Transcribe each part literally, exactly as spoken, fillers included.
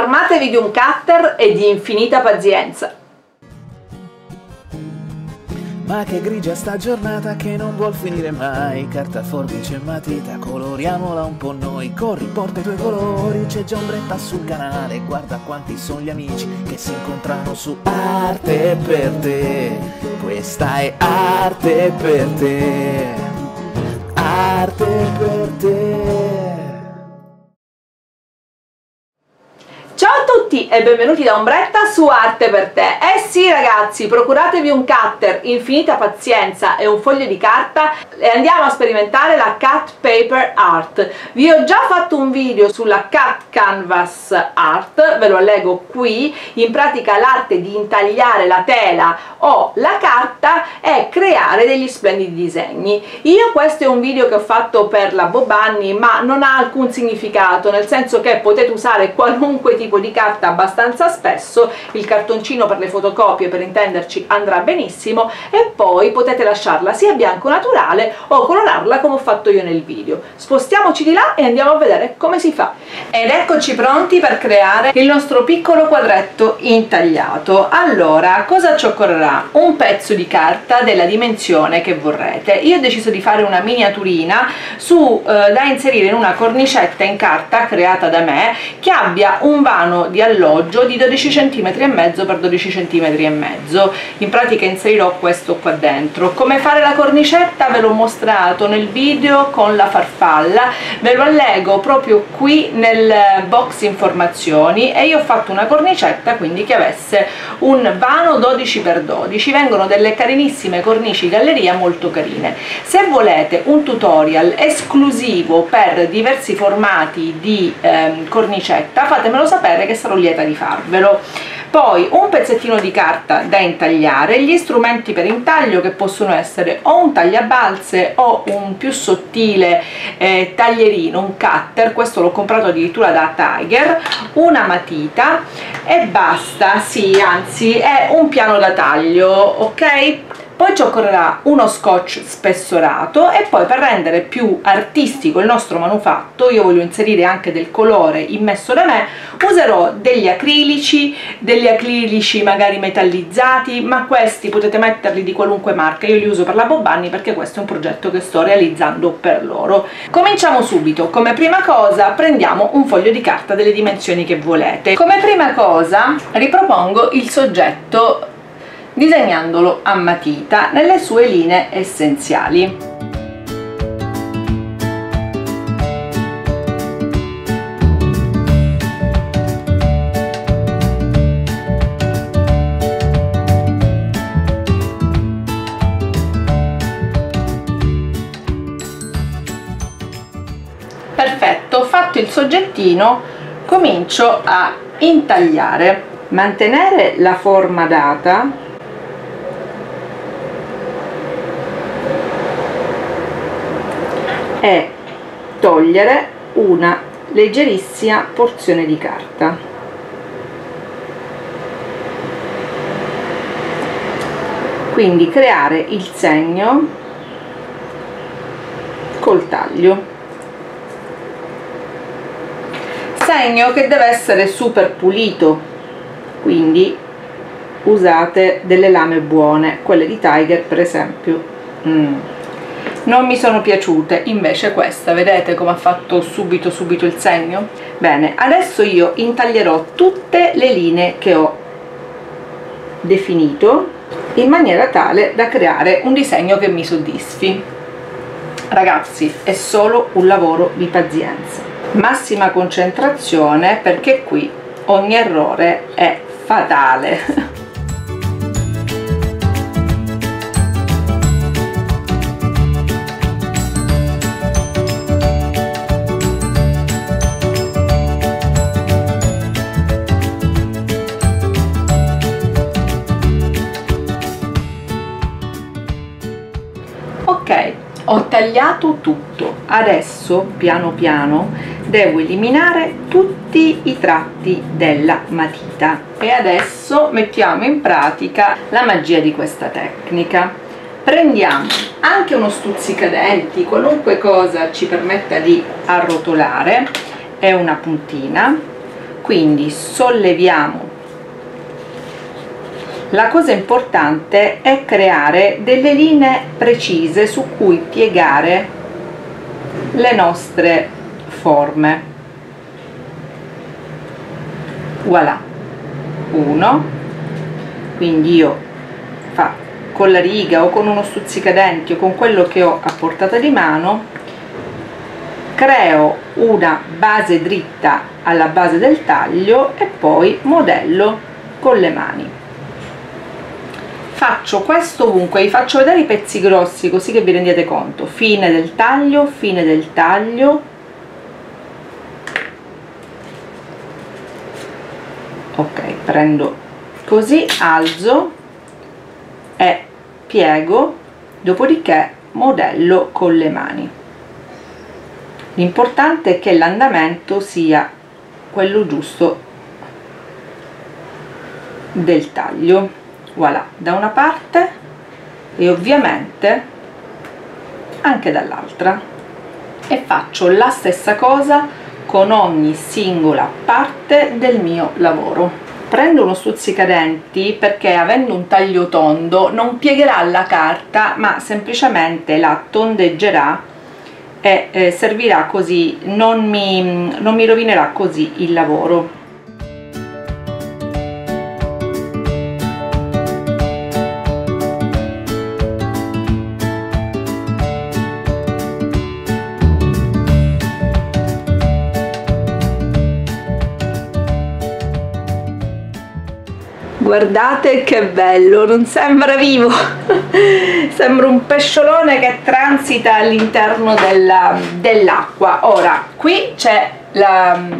armatevi di un cutter e di infinita pazienza. Ma che grigia sta giornata che non vuol finire mai. Carta, forbice e matita, coloriamola un po' noi. Corri, porta i tuoi colori, c'è già Ombretta sul canale. Guarda quanti sono gli amici che si incontrano su Arte per te. Questa è Arte per te. Arte per te. E benvenuti da Ombretta su Arte per te. Eh sì ragazzi, procuratevi un cutter, infinita pazienza e un foglio di carta e andiamo a sperimentare la cut paper art. Vi ho già fatto un video sulla cut canvas art, ve lo leggo qui. In pratica l'arte di intagliare la tela o la carta e creare degli splendidi disegni. Io questo è un video che ho fatto per la Bobanni, ma non ha alcun significato, nel senso che potete usare qualunque tipo di carta abbastanza spesso, il cartoncino per le fotocopie per intenderci andrà benissimo, e poi potete lasciarla sia bianco naturale o colorarla come ho fatto io nel video. Spostiamoci di là e andiamo a vedere come si fa. Ed eccoci pronti per creare il nostro piccolo quadretto intagliato. Allora, cosa ci occorrerà? Un pezzo di carta della dimensione che vorrete. Io ho deciso di fare una miniaturina su eh, da inserire in una cornicetta in carta creata da me, che abbia un vano di alloggio di dodici centimetri e mezzo per dodici centimetri e mezzo. In pratica inserirò questo qua dentro. Come fare la cornicetta ve l'ho mostrato nel video con la farfalla, ve lo allego proprio qui nel box informazioni, e io ho fatto una cornicetta quindi che avesse un vano dodici per dodici. Vengono delle carinissime cornici galleria, molto carine. Se volete un tutorial esclusivo per diversi formati di ehm, cornicetta, fatemelo sapere che sarò lieta di farvelo. Poi un pezzettino di carta da intagliare, gli strumenti per intaglio che possono essere o un tagliabalze o un più sottile eh, taglierino, un cutter, questo l'ho comprato addirittura da Tiger, una matita e basta, sì, anzi è un piano da taglio, ok? Poi ci occorrerà uno scotch spessorato e poi, per rendere più artistico il nostro manufatto, io voglio inserire anche del colore immesso da me, userò degli acrilici, degli acrilici magari metallizzati, ma questi potete metterli di qualunque marca, io li uso per la Bobanni perché questo è un progetto che sto realizzando per loro. Cominciamo subito. Come prima cosa prendiamo un foglio di carta delle dimensioni che volete. Come prima cosa ripropongo il soggetto disegnandolo a matita nelle sue linee essenziali. Perfetto, fatto il soggettino, comincio a intagliare. Mantenere la forma data e togliere una leggerissima porzione di carta. Quindi creare il segno col taglio. Segno che deve essere super pulito, quindi usate delle lame buone, quelle di Tiger per esempio. Mm. Non mi sono piaciute, invece questa, vedete come ha fatto subito subito il segno? Bene, adesso io intaglierò tutte le linee che ho definito in maniera tale da creare un disegno che mi soddisfi. Ragazzi, è solo un lavoro di pazienza, massima concentrazione, perché qui ogni errore è fatale. Ok, ho tagliato tutto, adesso piano piano devo eliminare tutti i tratti della matita. E adesso mettiamo in pratica la magia di questa tecnica. Prendiamo anche uno stuzzicadenti, qualunque cosa ci permetta di arrotolare, e una puntina. Quindi solleviamo. La cosa importante è creare delle linee precise su cui piegare le nostre forme. Voilà, uno, quindi io fa con la riga o con uno stuzzicadenti o con quello che ho a portata di mano creo una base dritta alla base del taglio e poi modello con le mani. Faccio questo ovunque, vi faccio vedere i pezzi grossi così che vi rendiate conto. Fine del taglio, fine del taglio. Ok, prendo così, alzo e piego, dopodiché modello con le mani. L'importante è che l'andamento sia quello giusto del taglio. Voilà, da una parte e ovviamente anche dall'altra, e faccio la stessa cosa con ogni singola parte del mio lavoro. Prendo uno stuzzicadenti perché avendo un taglio tondo non piegherà la carta ma semplicemente la tondeggerà e eh, servirà così, non mi, non mi rovinerà così il lavoro. Guardate che bello, non sembra vivo, sembra un pesciolone che transita all'interno dell'acqua. Ora, qui c'è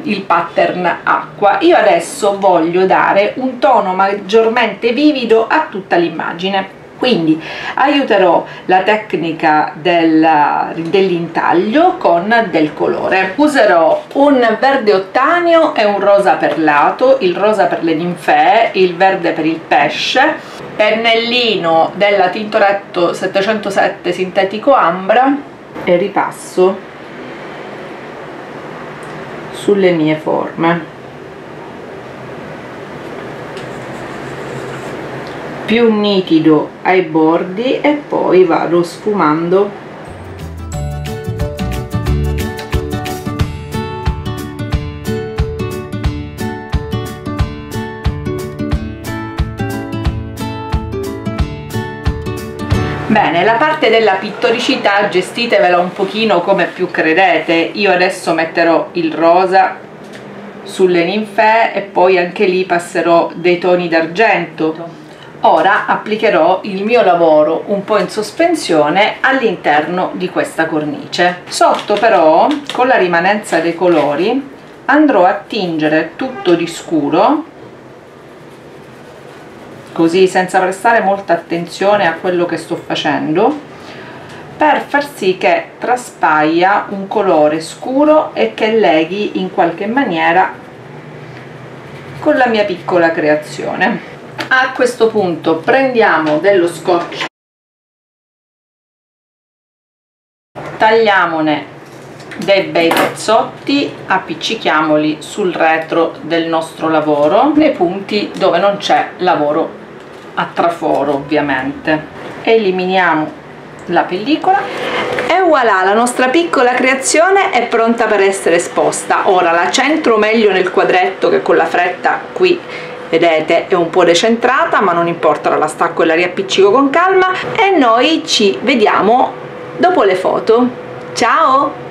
il pattern acqua, io adesso voglio dare un tono maggiormente vivido a tutta l'immagine. Quindi aiuterò la tecnica del, dell'intaglio con del colore. Userò un verde ottaneo e un rosa perlato, il rosa per le ninfee, il verde per il pesce, pennellino della Tintoretto settecentosette sintetico ambra e ripasso sulle mie forme. Più nitido ai bordi e poi vado sfumando. Bene, la parte della pittoricità gestitevela un pochino come più credete. Io adesso metterò il rosa sulle ninfee e poi anche lì passerò dei toni d'argento. Ora applicherò il mio lavoro un po' in sospensione all'interno di questa cornice. Sotto però, con la rimanenza dei colori, andrò a tingere tutto di scuro, così senza prestare molta attenzione a quello che sto facendo, per far sì che traspaia un colore scuro e che leghi in qualche maniera con la mia piccola creazione. A questo punto prendiamo dello scotch, tagliamone dei bei pezzotti, appiccichiamoli sul retro del nostro lavoro, nei punti dove non c'è lavoro a traforo ovviamente. Eliminiamo la pellicola. E voilà, la nostra piccola creazione è pronta per essere esposta. Ora la centro meglio nel quadretto, che con la fretta qui vedete è un po' decentrata, ma non importa, la stacco e la riappiccico con calma e noi ci vediamo dopo le foto. Ciao!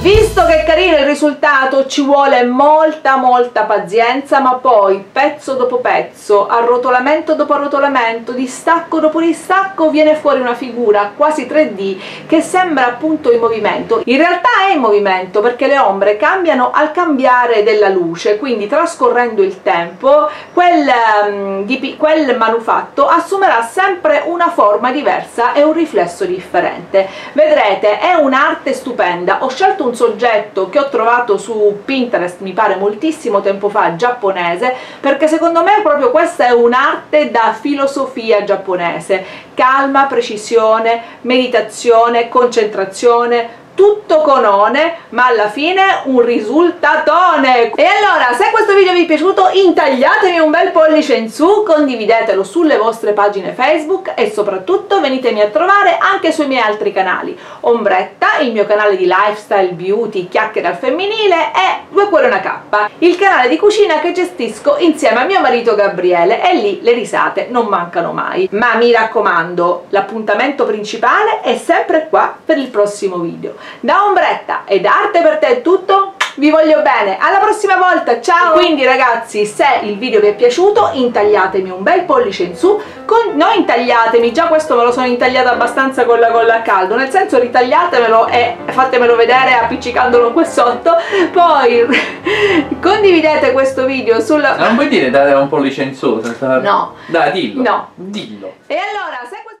Visto che è carino il risultato, ci vuole molta molta pazienza, ma poi pezzo dopo pezzo, arrotolamento dopo arrotolamento, distacco dopo distacco, viene fuori una figura quasi tre D che sembra appunto in movimento. In realtà è in movimento perché le ombre cambiano al cambiare della luce, quindi trascorrendo il tempo quel, di, quel manufatto assumerà sempre una forma diversa e un riflesso differente. Vedrete, è un'arte stupenda. Ho scelto un soggetto oggetto che ho trovato su Pinterest, mi pare moltissimo tempo fa, giapponese, perché secondo me proprio questa è un'arte da filosofia giapponese: calma, precisione, meditazione, concentrazione, tutto conone, ma alla fine un risultatone. E allora, se questo video vi è piaciuto, intagliatemi un bel pollice in su, condividetelo sulle vostre pagine Facebook e soprattutto venitemi a trovare anche sui miei altri canali: Ombretta, il mio canale di lifestyle, beauty, chiacchiere al femminile, e Vuoi Cuore una K, il canale di cucina che gestisco insieme a mio marito Gabriele, e lì le risate non mancano mai. Ma mi raccomando, l'appuntamento principale è sempre qua per il prossimo video. Da Ombretta ed Arte per Te è tutto, vi voglio bene, alla prossima volta, ciao! E quindi ragazzi, se il video vi è piaciuto, intagliatemi un bel pollice in su, con... non intagliatemi, già questo me lo sono intagliato abbastanza con la colla a caldo, nel senso ritagliatemelo e fatemelo vedere appiccicandolo qua sotto, poi condividete questo video sulla... Non vuoi dire date un pollice in su? Senza... No! Dai, dillo! No! Dillo! E allora, se